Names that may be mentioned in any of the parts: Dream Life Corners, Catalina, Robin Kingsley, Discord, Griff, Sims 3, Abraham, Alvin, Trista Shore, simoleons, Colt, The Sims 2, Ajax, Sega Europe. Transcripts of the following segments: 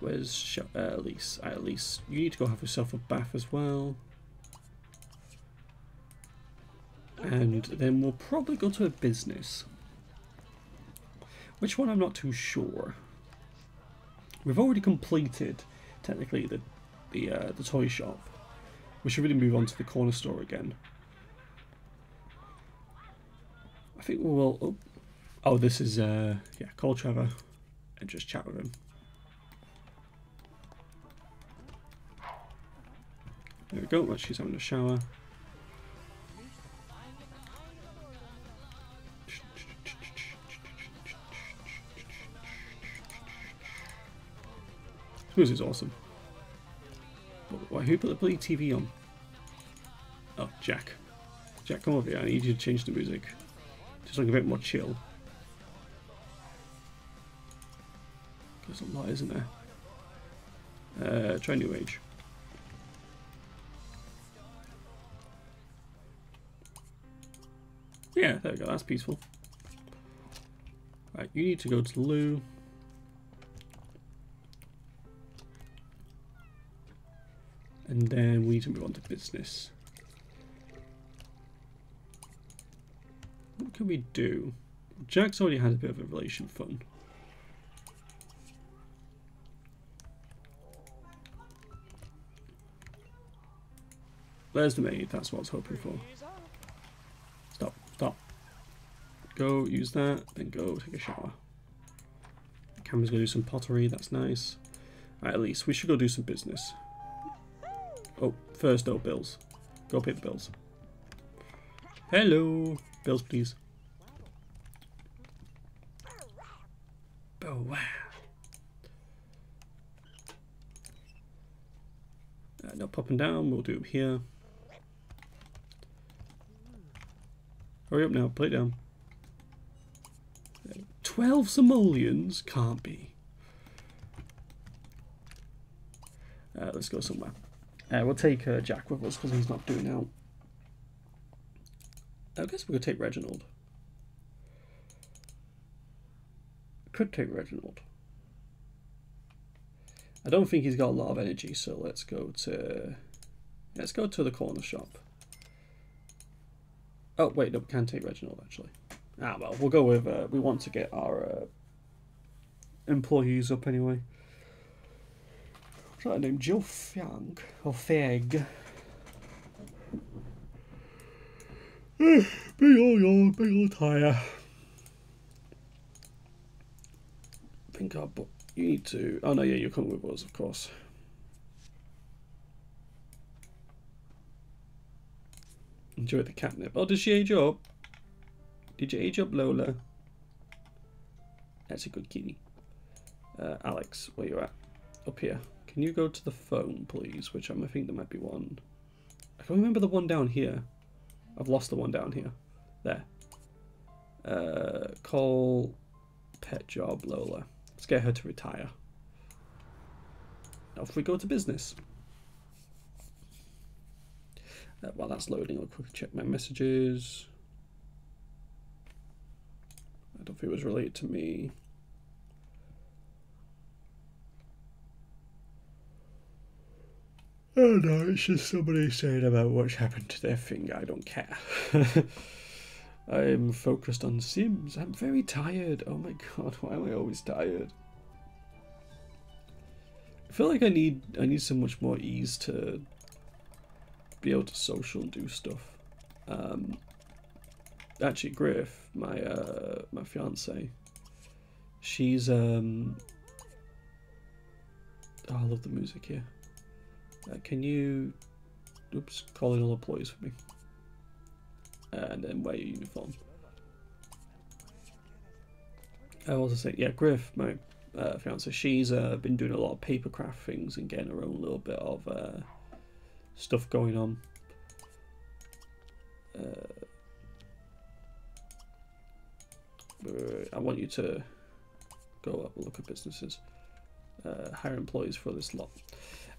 Where's Elise? Elise, you need to go have yourself a bath as well. And then we'll probably go to a business. Which one I'm not too sure. We've already completed, technically, the toy shop. We should really move on to the corner store again. I think we'll... Oh, this is... yeah, call Trevor and just chat with him. There we go. She's having a shower. This music's awesome. Why, who put the bloody TV on? Oh, Jack. Jack, come over here. I need you to change the music. Just like a bit more chill. There's a lot, isn't there? Try New Age. Yeah, there we go. That's peaceful. Right, you need to go to the loo. And then we need to move on to business. What can we do? Jack's already had a bit of a relation fun. There's the maid, that's what I was hoping for. Stop, stop. Go use that, then go take a shower. The camera's gonna do some pottery, that's nice. Right, at least we should go do some business. Oh, first though, bills. Go pay the bills. Hello! Bills, please. Oh, wow. Now popping down, we'll do it here. Hurry up now, put it down. 12 simoleons? Can't be. Let's go somewhere. We'll take Jack with us because he's not doing out. I guess we could take Reginald. Could take Reginald. I don't think he's got a lot of energy, so let's go to the corner shop. Oh wait, no, we can take Reginald actually. Ah well, we'll go with. We want to get our employees up anyway. What's that name? Jill Fiang or Feg? Big old yawn, big old tire. Pink up, but you need to. Oh no, yeah, you're coming with us, of course. Enjoy the catnip. Oh, did she age up? Did you age up, Lola? That's a good kitty. Alex, where you at? Up here. Can you go to the phone, please? Which I think there might be one. I can't remember the one down here. I've lost the one down here. There. Call pet job Lola. Let's get her to retire. Now if we go to business. While that's loading, I'll quickly check my messages. I don't think it was related to me. Oh no, it's just somebody saying about what's happened to their thing. I don't care. I'm focused on Sims. I'm very tired. Oh my god, why am I always tired? I feel like I need so much more ease to be able to social and do stuff. Actually, Griff, my fiance, she's oh, I love the music here. Can you, oops, call in all employees for me, and then wear your uniform. I also say, yeah, Griff, my fiance, she's been doing a lot of paper craft things and getting her own little bit of stuff going on. I want you to go up and look at businesses, hire employees for this lot.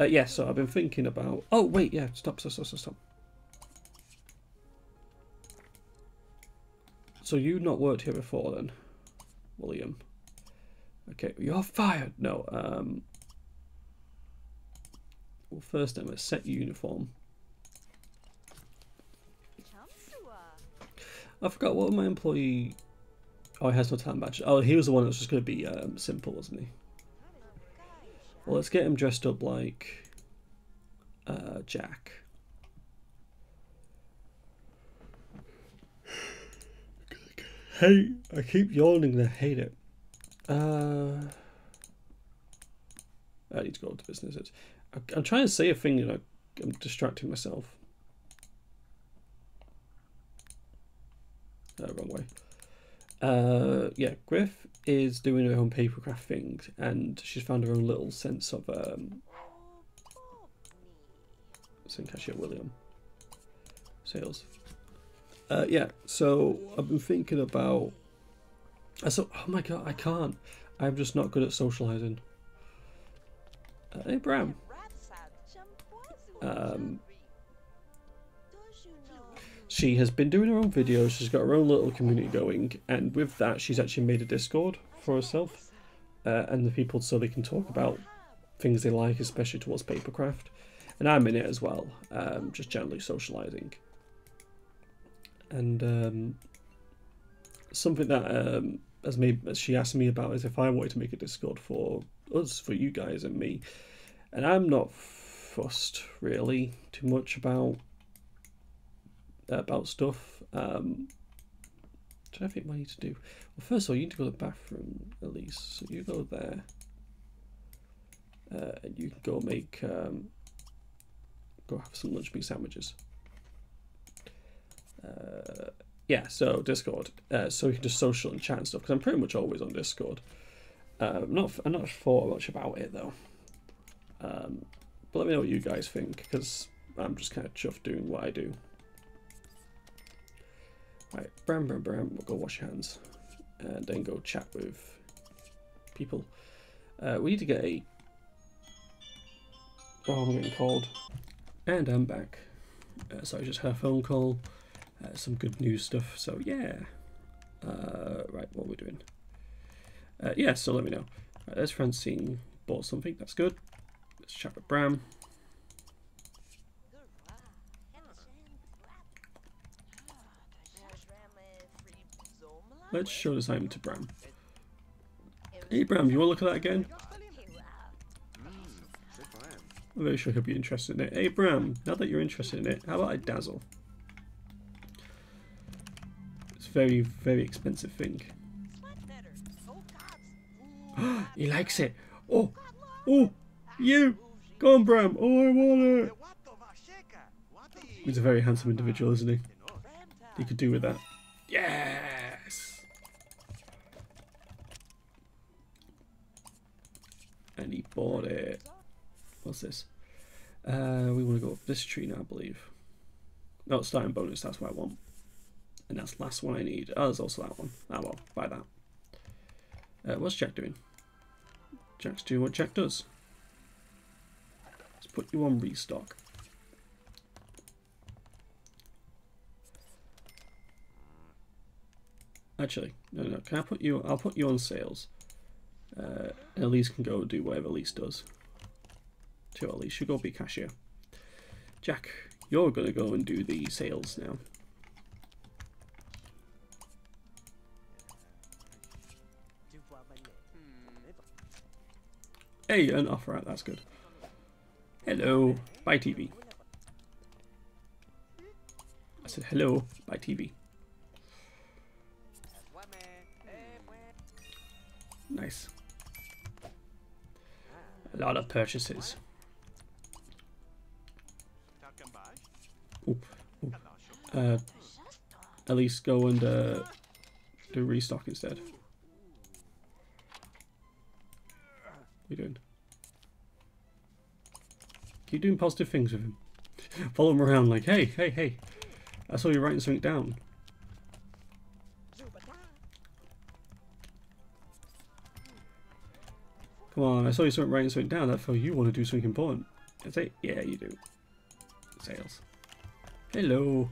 Yeah, so I've been thinking about... Oh, wait, yeah, stop. So you've not worked here before then, William. Okay, you're fired. No, Well, first I'm going to set uniform. I forgot what my employee. Oh, he has no talent badge. Oh, he was the one that was just going to be simple, wasn't he? Well, let's get him dressed up like Jack. Hey, I keep yawning and I hate it. I need to go to businesses. I'm trying to say a thing, you know, I'm distracting myself. Wrong way. Yeah, Griff is doing her own papercraft thing, and she's found her own little sense of St. Cashier William sales. Yeah, so I've been thinking about. Oh my god, I can't. I'm just not good at socializing. Abraham. She has been doing her own videos, she's got her own little community going, and with that she's actually made a Discord for herself and the people, so they can talk about things they like, especially towards papercraft. And I'm in it as well, just generally socialising. And something that she asked me about is if I wanted to make a Discord for us, for you guys and me. And I'm not fussed really too much about stuff. Trying to think what I need to do. Well, first of all, you need to go to the bathroom, at least. So you go there, and you can go make go have some lunch meat sandwiches. Yeah, so Discord, so you can just social and chat and stuff. Because I'm pretty much always on Discord. I'm not thought much about it though. But let me know what you guys think, because I'm just kind of chuffed doing what I do. Right, Bram, we'll go wash your hands and then go chat with people. We need to get a... Oh, I'm getting cold. And I'm back. So I just had a phone call, some good news stuff, so yeah. Right, what are we doing? Yeah, so let me know. Right, there's Francine, bought something, that's good. Let's chat with Bram. Let's show this item to Bram. Hey Bram, you want to look at that again? I'm very sure he'll be interested in it. Hey Bram, now that you're interested in it, how about I dazzle? It's a very, very expensive thing. He likes it. Oh, oh, you. Go on Bram. Oh, I want it. He's a very handsome individual, isn't he? He could do with that. Yeah. And he bought it. What's this? We want to go up this tree now, I believe. No, starting bonus, that's what I want. And that's the last one I need. Oh, there's also that one. Ah, well, buy that. What's Jack doing? Jack's doing what Jack does. Let's put you on restock. Actually, no, can I put you, I'll put you on sales. And Elise can go do whatever Elise does. To Elise, you go be cashier. Jack, you're gonna go and do the sales now. Hey, an offer out, that's good. Hello, bye TV. I said hello, bye TV. Nice. A lot of purchases. Ooh, ooh. At least go and do restock instead. What are you doing? Keep doing positive things with him. Follow him around like, hey. I saw you writing something down. Come on, I saw you writing something down. That fell. You want to do something important. That's it. Yeah, you do. Sales. Hello.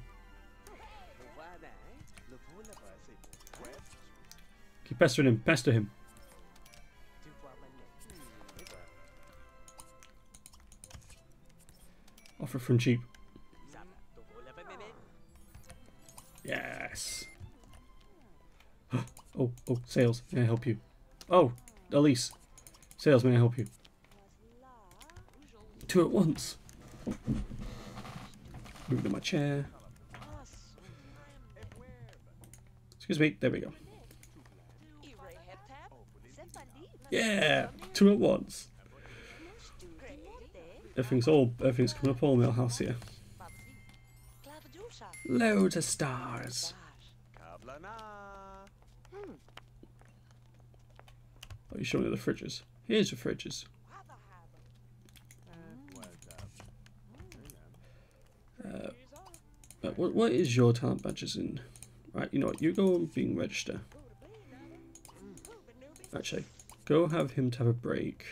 Keep pestering him. Pester him. Offer from cheap. Yes. Oh, oh, sales. May I help you? Oh, Elise. Sales, may I help you? Two at once. Move to my chair. Excuse me. There we go. Yeah, two at once. Everything's coming up all Millhouse here. Loads of stars. Are you showing me the fridges? Here's the fridges. What is your talent badges in? Right, you know what? You go and being register. Actually, go have him to have a break.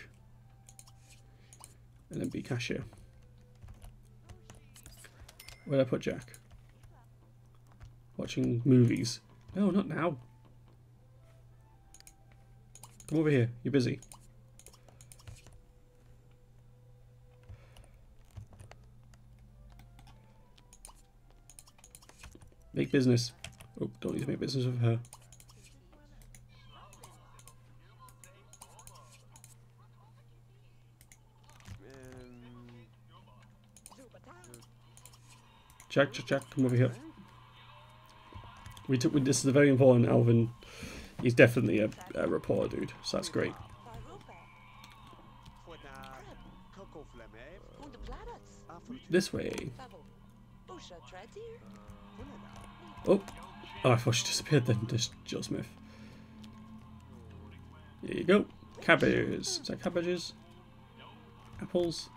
And then be cashier. Where'd I put Jack? Watching movies. No, not now. Come over here. You're busy. Make business. Oh, don't need to make business with her. Jack, come over here. This is a very important Alvin. He's definitely a reporter dude, so that's great. This way. Oh, oh, I thought she disappeared then, just Jill Smith. There you go. Cabbages. Is that cabbages? Apples.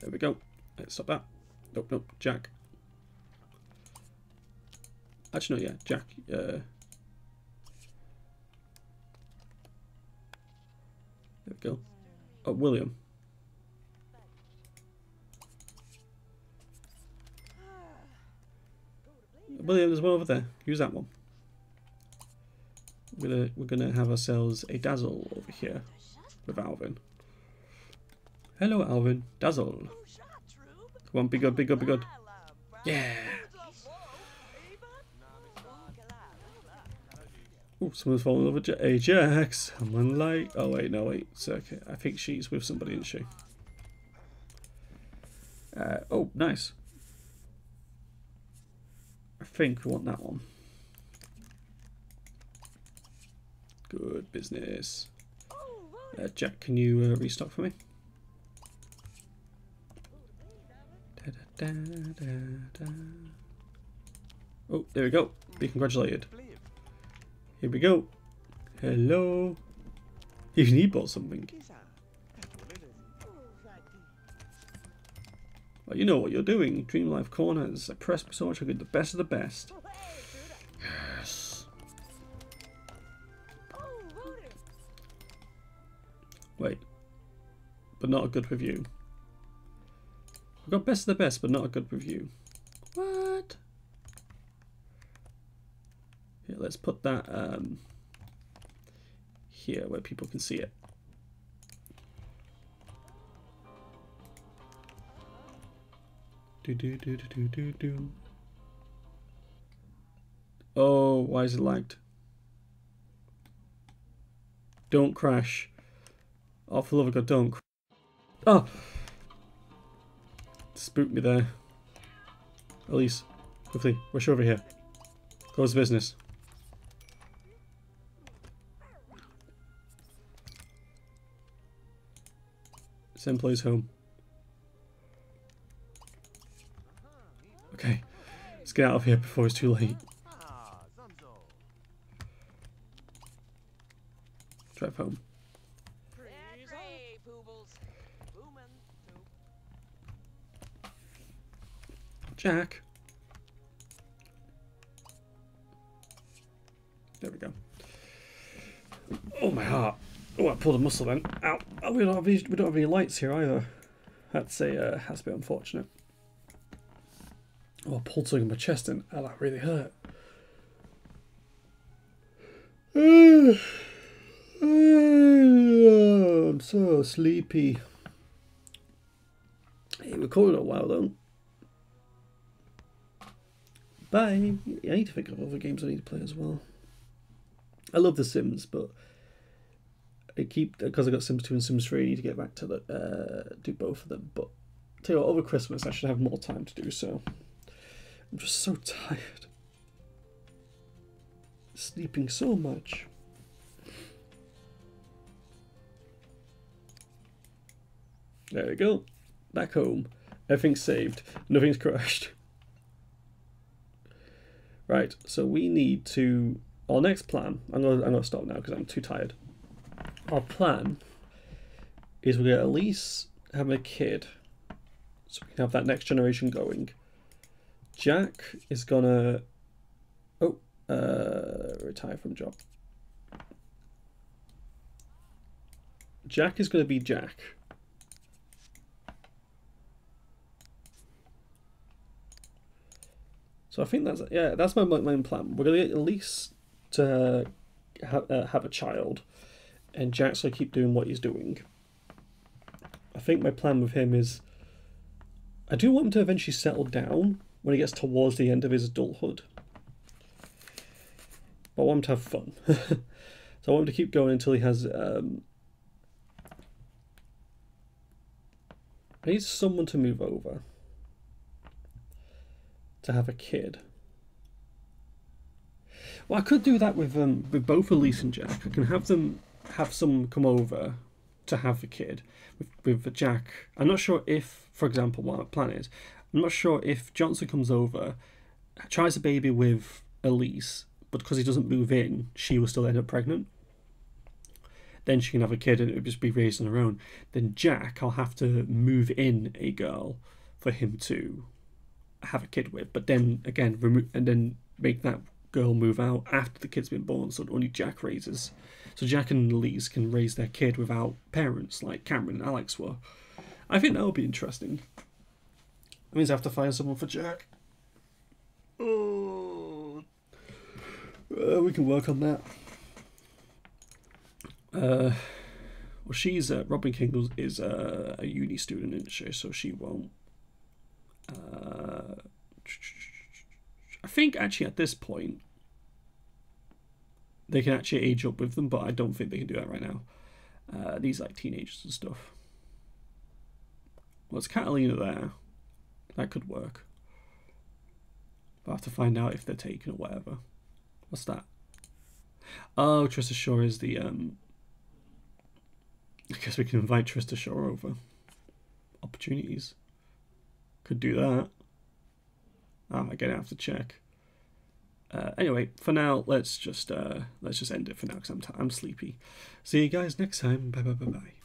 There we go. Let's stop that. Nope, nope, Jack. Actually, no, yeah, Jack. There we go. Oh, William. William, there's one over there. Use that one. We're gonna have ourselves a Dazzle over here with Alvin. Hello, Alvin. Dazzle. Come on, be good, be good, be good. Yeah. Oh, someone's fallen over Ajax. I'm unlike. Oh, wait, no, wait. It's okay. I think she's with somebody, isn't she? Oh, nice. I think we want that one. Good business. Jack, can you restock for me? Da, da, da. Oh, there we go. Be congratulated. Here we go. Hello. Even he bought something. Well, you know what you're doing. Dream Life Corners. I press so much I get the best of the best. Yes. Wait. But not a good review. We've got best of the best, but not a good review. What? Here, let's put that here where people can see it. Do do do do do do do. Oh, why is it lagged? Don't crash. Oh, for the love of God, don't crash. Oh! Spooked me there. Elise, quickly, rush over here. Close the business. Send employees home. Okay, let's get out of here before it's too late. Drive home. Jack. There we go. Oh, my heart. Oh, I pulled a muscle then. Ow. Oh, we don't have any lights here either. That's a bit unfortunate. Oh, I pulled something in my chest and oh, that really hurt. I'm so sleepy. Hey, we're calling it a while though. Bye. I need to think of other games I need to play as well. I love The Sims, but I keep, because I got Sims 2 and Sims 3, I need to get back to the do both of them. But I'll tell you what, over Christmas I should have more time to do so. I'm just so tired. Sleeping so much. There we go. Back home. Everything's saved. Nothing's crashed. Right, so we need to... Our next plan... I'm gonna stop now because I'm too tired. Our plan is we're going to at least have a kid so we can have that next generation going. Jack is going to... retire from job. Jack is going to be Jack. So I think that's, yeah, that's my main plan. We're going to get at least to have a child, and Jack's going to keep doing what he's doing. I think my plan with him is, I do want him to eventually settle down when he gets towards the end of his adulthood. But I want him to have fun. So I want him to keep going until he has... I need someone to move over. To have a kid. Well, I could do that with both Elise and Jack. I can have them have someone come over to have a kid with Jack. I'm not sure if, for example, what my plan is. I'm not sure if Johnson comes over, tries a baby with Elise, but because he doesn't move in, she will still end up pregnant. Then she can have a kid and it would just be raised on her own. Then Jack, I'll have to move in a girl for him to have a kid with. But then again, make that girl move out after the kid's been born, so only Jack raises. So Jack and Elise can raise their kid without parents, like Cameron and Alex were. I think that would be interesting. That means I have to find someone for Jack. Oh. We can work on that. Well, she's Robin Kingsley is a uni student, isn't she? So she won't. I think actually at this point they can actually age up with them, but I don't think they can do that right now. These are like teenagers and stuff. Well, it's Catalina there. That could work. But I have to find out if they're taken or whatever. What's that? Oh, Trista Shore is the... I guess we can invite Trista Shore over. Opportunities. Could do that. Oh, again, I have to check. Anyway, for now, let's just end it for now because I'm sleepy. See you guys next time. Bye.